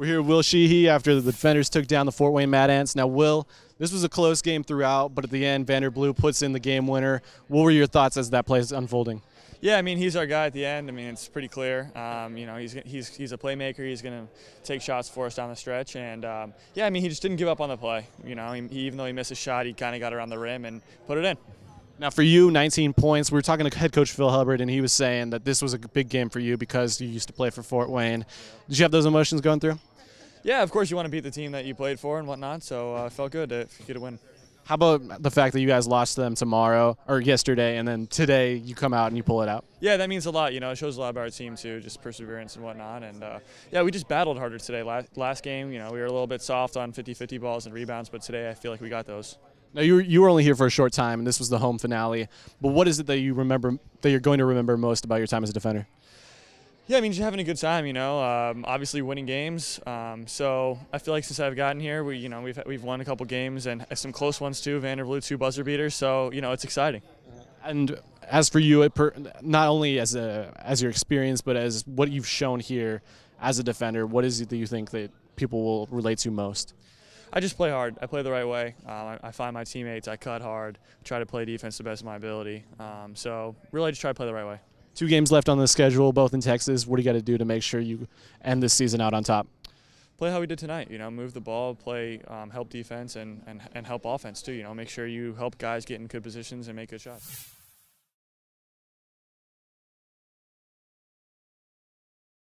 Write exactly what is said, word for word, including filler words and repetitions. We're here with Will Sheehey after the defenders took down the Fort Wayne Mad Ants. Now, Will, this was a close game throughout, but at the end, Vander Blue puts in the game winner. What were your thoughts as that play is unfolding? Yeah, I mean, he's our guy at the end. I mean, it's pretty clear. Um, you know, he's, he's, he's a playmaker. He's going to take shots for us down the stretch. And, um, yeah, I mean, he just didn't give up on the play. You know, he, he, even though he missed a shot, he kind of got around the rim and put it in. Now, for you, nineteen points. We were talking to head coach Phil Hubbard, and he was saying that this was a big game for you because you used to play for Fort Wayne. Did you have those emotions going through? Yeah, of course you want to beat the team that you played for and whatnot, so uh, it felt good to get a win. How about the fact that you guys lost to them tomorrow or yesterday, and then today you come out and you pull it out? Yeah, that means a lot. You know, it shows a lot about our team too, just perseverance and whatnot. And uh, yeah, we just battled harder today. Last, last game, you know, we were a little bit soft on fifty fifty balls and rebounds, but today I feel like we got those. Now, you were, you were only here for a short time, and this was the home finale. But what is it that you remember, that you're going to remember most about your time as a defender? Yeah, I mean, just having a good time, you know. Um, obviously, winning games. Um, so I feel like since I've gotten here, we, you know, we've we've won a couple games and some close ones too. Vanderbilt two buzzer beaters. So you know, it's exciting. And as for you, it per, not only as a as your experience, but as what you've shown here as a defender, what is it that you think that people will relate to most? I just play hard. I play the right way. Um, I, I find my teammates. I cut hard. Try to play defense to the best of my ability. Um, so really, I just try to play the right way. Two games left on the schedule, both in Texas. What do you got to do to make sure you end this season out on top? Play how we did tonight. You know, move the ball, play, um, help defense, and, and and help offense too. You know, make sure you help guys get in good positions and make good shots.